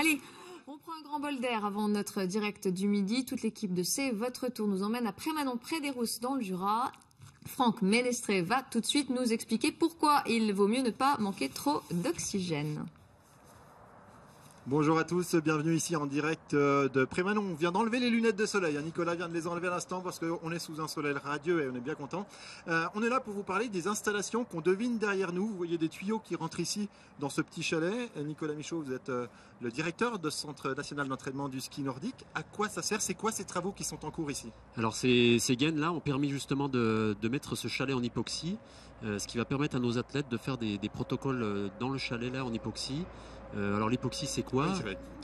Allez, on prend un grand bol d'air avant notre direct du midi. Toute l'équipe de C'est Votre Tour nous emmène à Prémanon, près des Rousses, dans le Jura. Franck Ménestré va tout de suite nous expliquer pourquoi il vaut mieux ne pas manquer trop d'oxygène. Bonjour à tous, bienvenue ici en direct de Prémanon. On vient d'enlever les lunettes de soleil, Nicolas vient de les enlever à l'instant parce qu'on est sous un soleil radieux et on est bien content. On est là pour vous parler des installations qu'on devine derrière nous. Vous voyez des tuyaux qui rentrent ici dans ce petit chalet. Nicolas Michaud, vous êtes le directeur de ce Centre National d'Entraînement du Ski Nordique. À quoi ça sert? C'est quoi ces travaux qui sont en cours ici? Alors ces gaines-là ont permis justement de mettre ce chalet en hypoxie, ce qui va permettre à nos athlètes de faire des protocoles dans le chalet là en hypoxie. Alors l'hypoxie c'est quoi?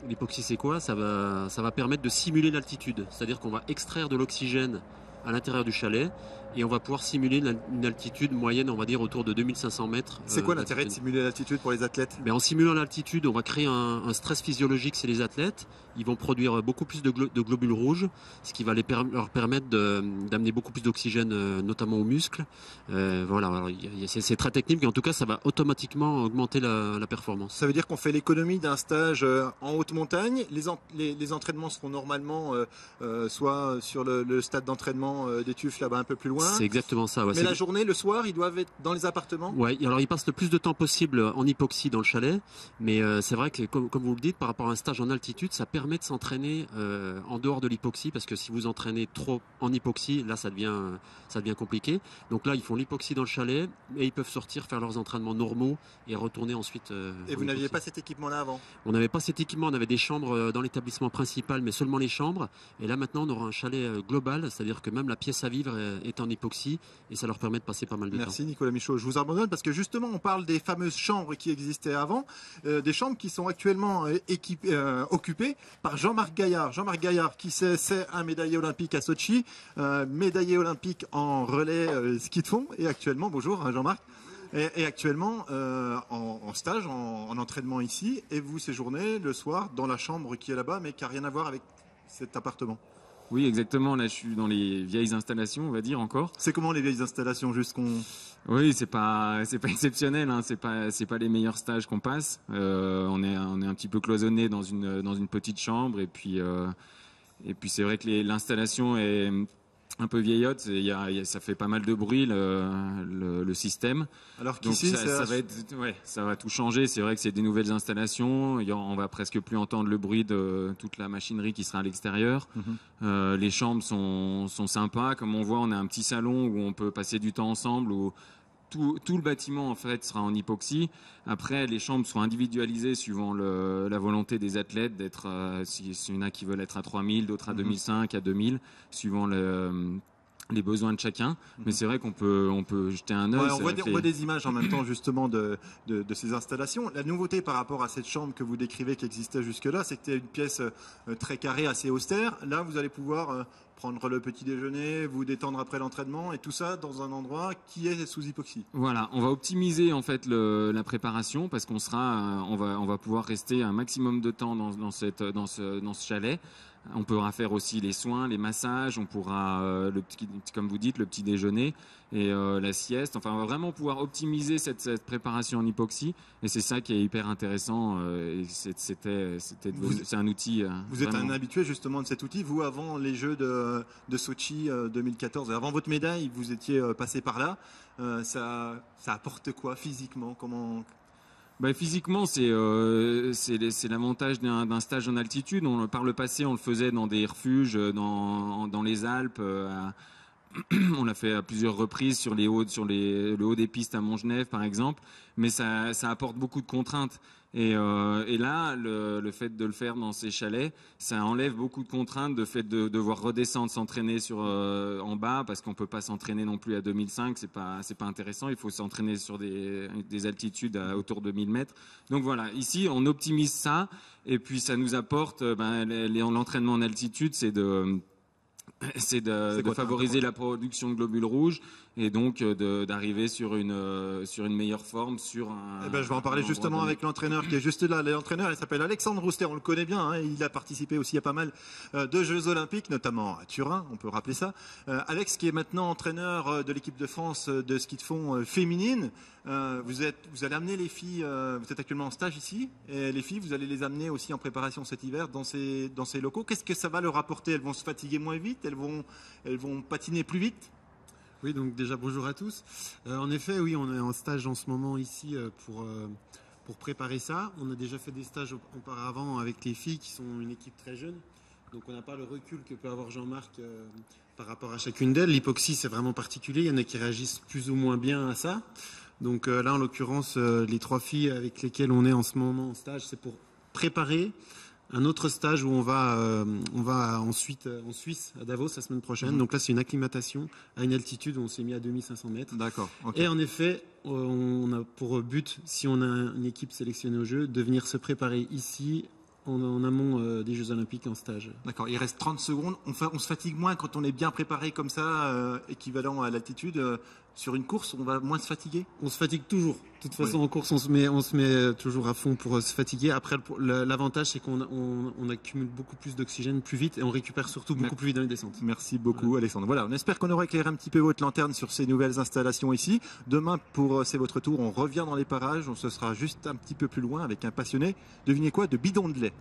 L'hypoxie c'est quoi? Ça va permettre de simuler l'altitude, c'est-à-dire qu'on va extraire de l'oxygène à l'intérieur du chalet et on va pouvoir simuler une altitude moyenne, on va dire autour de 2500 mètres. C'est quoi l'intérêt de simuler l'altitude pour les athlètes? En simulant l'altitude, on va créer un stress physiologique chez les athlètes. Ils vont produire beaucoup plus de globules rouges, ce qui va leur permettre d'amener beaucoup plus d'oxygène, notamment aux muscles. Voilà, c'est très technique, mais en tout cas, ça va automatiquement augmenter la performance. Ça veut dire qu'on fait l'économie d'un stage en haute montagne. Les entraînements seront normalement soit sur le stade d'entraînement des tufs là-bas un peu plus loin. C'est exactement ça. Ouais. Mais la journée, le soir, ils doivent être dans les appartements. Ouais. Alors ils passent le plus de temps possible en hypoxie dans le chalet. Mais c'est vrai que comme vous le dites, par rapport à un stage en altitude, ça permet de s'entraîner en dehors de l'hypoxie parce que si vous entraînez trop en hypoxie, là ça devient compliqué. Donc là ils font l'hypoxie dans le chalet et ils peuvent sortir faire leurs entraînements normaux et retourner ensuite. Et vous n'aviez pas cet équipement-là avant? On n'avait pas cet équipement. On avait des chambres dans l'établissement principal, mais seulement les chambres. Et là maintenant on aura un chalet global, c'est-à-dire que même la pièce à vivre est en hypoxie et ça leur permet de passer pas mal de temps. Merci Nicolas Michaud. Je vous abandonne parce que justement on parle des fameuses chambres qui existaient avant, des chambres qui sont actuellement occupées par Jean-Marc Gaillard. Jean-Marc Gaillard qui c'est un médaillé olympique à Sochi, médaillé olympique en relais ski de fond et actuellement, bonjour Jean-Marc, et actuellement en stage, en entraînement ici, et vous séjournez le soir dans la chambre qui est là-bas mais qui n'a rien à voir avec cet appartement. Oui, exactement. Là, je suis dans les vieilles installations, on va dire encore. C'est comment les vieilles installations, juste qu'on... Oui, c'est pas exceptionnel. Hein. C'est pas les meilleurs stages qu'on passe. On est un petit peu cloisonné dans une petite chambre, et puis c'est vrai que l'installation est un peu vieillotte. Ça fait pas mal de bruit le système. Alors qu'ici, ça va tout changer. C'est vrai que c'est des nouvelles installations. On va presque plus entendre le bruit de toute la machinerie qui sera à l'extérieur. Mm-hmm. Les chambres sont sympas. Comme on voit, on a un petit salon où on peut passer du temps ensemble. Où tout le bâtiment en fait sera en hypoxie. Après, les chambres seront individualisées suivant la volonté des athlètes d'être. Il y en a qui veulent être à 3000, d'autres à 2005, à 2000, suivant les besoins de chacun. Mais c'est vrai qu'on peut jeter un œil. Ouais, on voit des images en même temps justement de ces installations. La nouveauté par rapport à cette chambre que vous décrivez qui existait jusque-là, c'était une pièce très carrée, assez austère. Là, vous allez pouvoir prendre le petit déjeuner, vous détendre après l'entraînement et tout ça dans un endroit qui est sous hypoxie. Voilà, on va optimiser en fait la préparation parce qu'on sera, on va pouvoir rester un maximum de temps dans ce chalet. On pourra faire aussi les soins, les massages, on pourra, comme vous dites, le petit déjeuner et la sieste. Enfin, on va vraiment pouvoir optimiser cette préparation en hypoxie et c'est ça qui est hyper intéressant. C'est un outil. Vous êtes un habitué justement de cet outil. Vous, avant les Jeux de Sochi 2014, avant votre médaille, vous étiez passé par là. Ça apporte quoi physiquement? Comment? Physiquement, c'est l'avantage d'un stage en altitude. Par le passé, on le faisait dans des refuges, dans les Alpes. On l'a fait à plusieurs reprises sur le haut des pistes à Montgenève, par exemple. Mais ça apporte beaucoup de contraintes. Et là, le fait de le faire dans ces chalets, ça enlève beaucoup de contraintes, le fait de devoir redescendre, s'entraîner en bas, parce qu'on peut pas s'entraîner non plus à 2005, c'est pas intéressant. Il faut s'entraîner sur des altitudes autour de 1000 mètres. Donc voilà, ici on optimise ça, et puis ça nous apporte l'entraînement en altitude, c'est de favoriser la production de globules rouges et donc d'arriver sur une meilleure forme je vais en parler justement avec l'entraîneur qui est juste là. L'entraîneur, il s'appelle Alexandre Rousselet, on le connaît bien, hein, il a participé aussi à pas mal de Jeux Olympiques, notamment à Turin, on peut rappeler ça. Alex qui est maintenant entraîneur de l'équipe de France de ski de fond féminine, Vous allez amener les filles, vous êtes actuellement en stage ici, et les filles, vous allez les amener aussi en préparation cet hiver dans ces locaux. Qu'est-ce que ça va leur apporter? Elles vont se fatiguer moins vite, elles vont patiner plus vite? Oui, donc déjà bonjour à tous. En effet, oui, on est en stage en ce moment ici pour préparer ça. On a déjà fait des stages auparavant avec les filles qui sont une équipe très jeune. Donc on n'a pas le recul que peut avoir Jean-Marc par rapport à chacune d'elles. L'hypoxie, c'est vraiment particulier. Il y en a qui réagissent plus ou moins bien à ça. Donc là, en l'occurrence, les trois filles avec lesquelles on est en ce moment en stage, c'est pour préparer un autre stage où on va ensuite en Suisse, à Davos, la semaine prochaine. Donc là, c'est une acclimatation à une altitude où on s'est mis à 2500 mètres. D'accord. Okay. Et en effet, on a pour but, si on a une équipe sélectionnée au jeu, de venir se préparer ici, en amont des Jeux Olympiques en stage. D'accord, il reste 30 secondes. On se fatigue moins quand on est bien préparé comme ça, équivalent à l'altitude. Sur une course, on va moins se fatiguer? On se fatigue toujours. De toute façon, en course, on se met toujours à fond pour se fatiguer. Après, l'avantage, c'est qu'on accumule beaucoup plus d'oxygène plus vite et on récupère surtout beaucoup plus vite dans les descentes. Merci beaucoup, Alexandre. Voilà, on espère qu'on aura éclairé un petit peu votre lanterne sur ces nouvelles installations ici. Demain, pour C'est Votre Tour, on revient dans les parages. On se sera juste un petit peu plus loin avec un passionné, devinez quoi, de bidon de lait.